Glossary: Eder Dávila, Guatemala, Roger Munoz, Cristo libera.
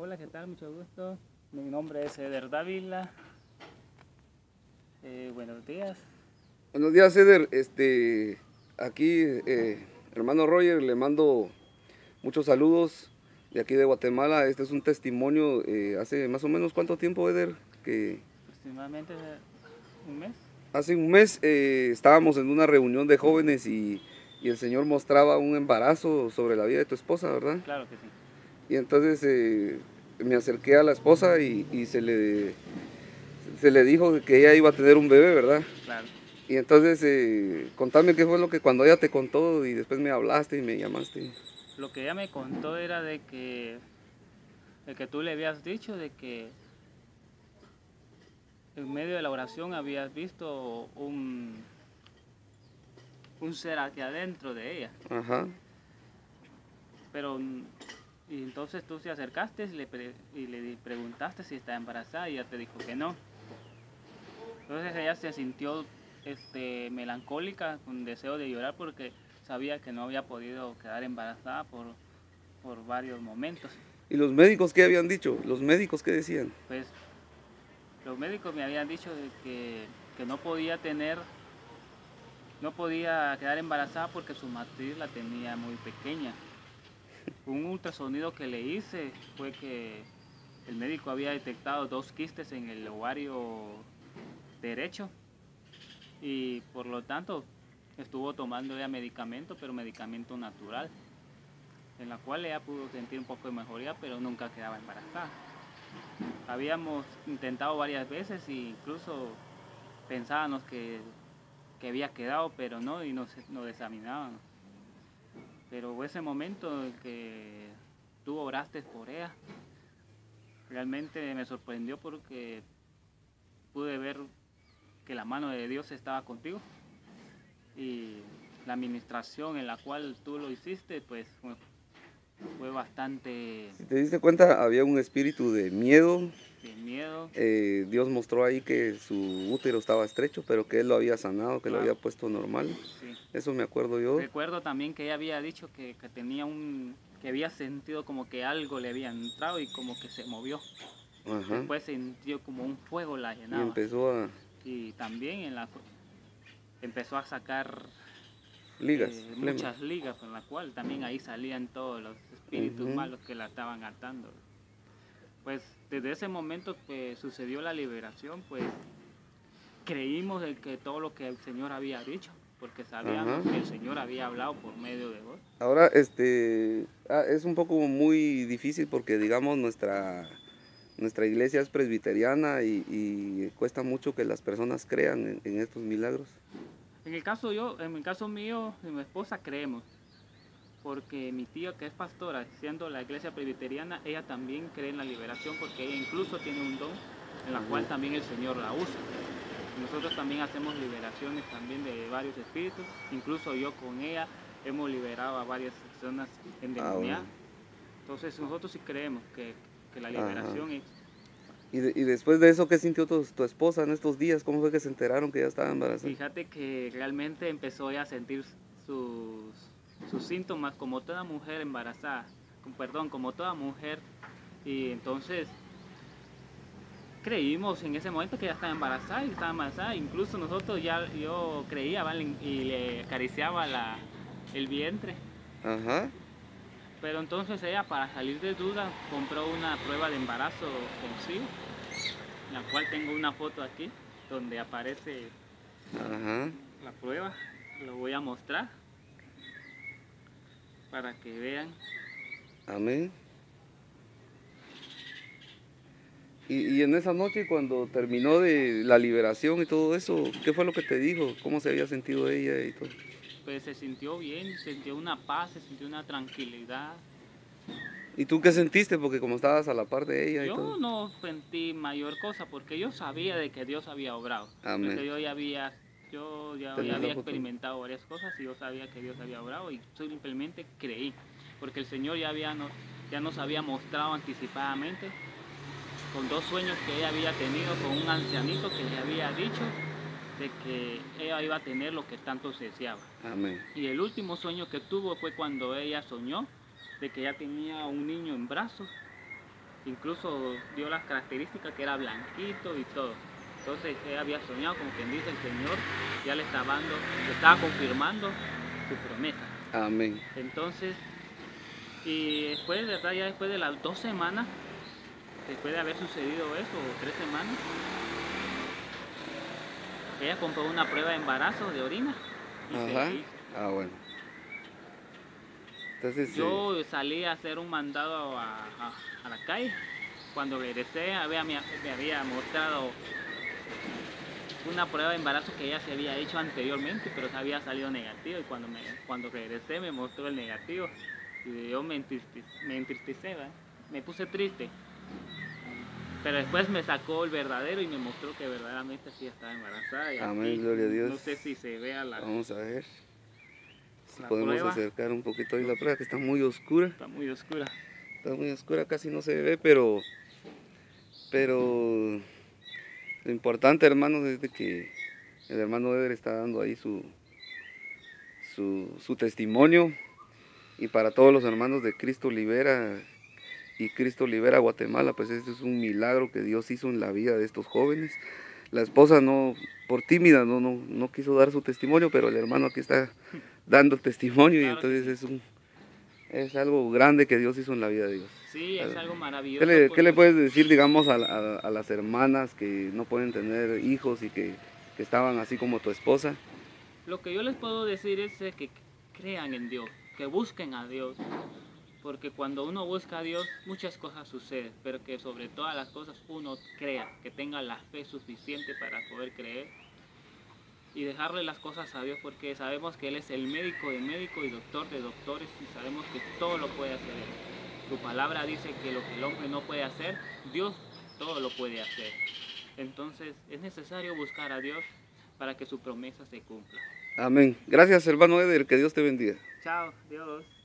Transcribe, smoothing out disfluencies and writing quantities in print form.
Hola, ¿qué tal? Mucho gusto. Mi nombre es Eder Dávila. Buenos días. Buenos días, Eder. Aquí, hermano Roger, le mando muchos saludos de aquí de Guatemala. Este es un testimonio. ¿Hace más o menos cuánto tiempo, Eder? Que aproximadamente un mes. Hace un mes estábamos en una reunión de jóvenes y el Señor mostraba un embarazo sobre la vida de tu esposa, ¿verdad? Claro que sí. Y entonces me acerqué a la esposa y se le dijo que ella iba a tener un bebé, ¿verdad? Claro. Y entonces, contame qué fue lo que cuando ella te contó y después me hablaste y me llamaste. Lo que ella me contó era de que tú le habías dicho de que en medio de la oración habías visto un ser hacia adentro de ella. Ajá. Pero... y entonces tú te acercaste y le preguntaste si estaba embarazada y ella te dijo que no. Entonces ella se sintió melancólica, con deseo de llorar porque sabía que no había podido quedar embarazada por varios momentos. ¿Y los médicos qué habían dicho? ¿Los médicos qué decían? Pues los médicos me habían dicho que no podía quedar embarazada porque su matriz la tenía muy pequeña. Un ultrasonido que le hice fue que el médico había detectado 2 quistes en el ovario derecho y por lo tanto estuvo tomando ya medicamento, pero medicamento natural, en la cual ella pudo sentir un poco de mejoría, pero nunca quedaba embarazada. Habíamos intentado varias veces e incluso pensábamos que había quedado, pero no, y nos examinábamos. Pero ese momento en que tú oraste por ella, realmente me sorprendió porque pude ver que la mano de Dios estaba contigo y la administración en la cual tú lo hiciste, pues fue bastante... Si te diste cuenta, había un espíritu de miedo. De miedo. Dios mostró ahí que su útero estaba estrecho, pero que Él lo había sanado, que lo había puesto normal. Sí. Eso me acuerdo yo. Recuerdo también que ella había dicho que tenía que había sentido como que algo le había entrado y como que se movió. Ajá. Después sintió como un fuego la llenaba. Y también empezó a sacar ligas, muchas ligas, con la cual también ahí salían todos los espíritus malos que la estaban atando. Pues desde ese momento que sucedió la liberación, pues creímos en que todo lo que el Señor había dicho, porque sabíamos que el Señor había hablado por medio de vos. Ahora, es un poco muy difícil porque, digamos, nuestra iglesia es presbiteriana y cuesta mucho que las personas crean en estos milagros. En el caso mío y mi esposa creemos, porque mi tía, que es pastora, siendo la iglesia presbiteriana, ella también cree en la liberación porque ella incluso tiene un don en la cual también el Señor la usa. Nosotros también hacemos liberaciones también de varios espíritus, incluso yo con ella hemos liberado a varias personas endemoniadas. Entonces nosotros sí creemos que la liberación es... ¿Y después de eso qué sintió tu esposa en estos días? ¿Cómo fue que se enteraron que ella estaba embarazada? Fíjate que realmente empezó ella a sentir sus síntomas como toda mujer embarazada, como toda mujer, y entonces creímos en ese momento que ella estaba embarazada, incluso nosotros yo creía, ¿vale? Y le acariciaba el vientre. Ajá. Pero entonces ella, para salir de duda, compró una prueba de embarazo consigo, la cual tengo una foto aquí donde aparece la prueba. Lo voy a mostrar para que vean. Amén. Y en esa noche, cuando terminó de la liberación y todo eso, ¿qué fue lo que te dijo? ¿Cómo se había sentido ella y todo? Pues se sintió bien, sintió una paz, se sintió una tranquilidad. ¿Y tú qué sentiste? Porque como estabas a la par de ella y todo. Yo no sentí mayor cosa porque yo sabía de que Dios había obrado. Amén. Porque yo ya había experimentado varias cosas y yo sabía que Dios había obrado y simplemente creí. Porque el Señor ya nos había mostrado anticipadamente con 2 sueños que ella había tenido con un ancianito que le había dicho de que ella iba a tener lo que tanto se deseaba. Amén. Y el último sueño que tuvo fue cuando ella soñó de que ya tenía un niño en brazos Incluso dio las características que era blanquito y todo. Entonces él había soñado, como quien dice, el Señor ya le estaba dando, le estaba confirmando su promesa. Amén. Entonces, y después, ¿verdad? Ya después de las 2 semanas, después de haber sucedido eso, o 3 semanas, ella compró una prueba de embarazo de orina. Y ajá. Ah, bueno. Entonces, yo salí a hacer un mandado a la calle. Cuando regresé, me había mostrado una prueba de embarazo que ya se había hecho anteriormente, pero se había salido negativo. Y cuando regresé, me mostró el negativo. Y yo me entristecé, ¿verdad? Me puse triste. Pero después me sacó el verdadero y me mostró que verdaderamente sí estaba embarazada. Y amén, aquí, gloria a Dios. No sé si se vea la... Vamos a ver. Si podemos prueba. Acercar un poquito ahí la prueba, que está muy oscura. Está muy oscura. Está muy oscura, casi no se ve, pero lo importante, hermanos, es de que el hermano Eder está dando ahí su testimonio. Y para todos los hermanos de Cristo Libera y Cristo Libera Guatemala, pues este es un milagro que Dios hizo en la vida de estos jóvenes. La esposa, no, por tímida, no quiso dar su testimonio, pero el hermano aquí está dando testimonio, claro, y entonces sí. Es algo grande que Dios hizo en la vida de ellos. Sí, es algo maravilloso. ¿Qué le puedes decir, digamos, a las hermanas que no pueden tener hijos y que estaban así como tu esposa? Lo que yo les puedo decir es que crean en Dios, que busquen a Dios, porque cuando uno busca a Dios muchas cosas suceden, pero que sobre todas las cosas uno crea, que tenga la fe suficiente para poder creer y dejarle las cosas a Dios, porque sabemos que Él es el médico de médicos y doctor de doctores, y sabemos que todo lo puede hacer Él. Su palabra dice que lo que el hombre no puede hacer, Dios todo lo puede hacer. Entonces es necesario buscar a Dios para que su promesa se cumpla. Amén. Gracias, hermano Eder, que Dios te bendiga. Chao, Dios.